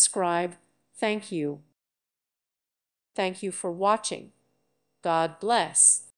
subscribe. Thank you. Thank you for watching. God bless.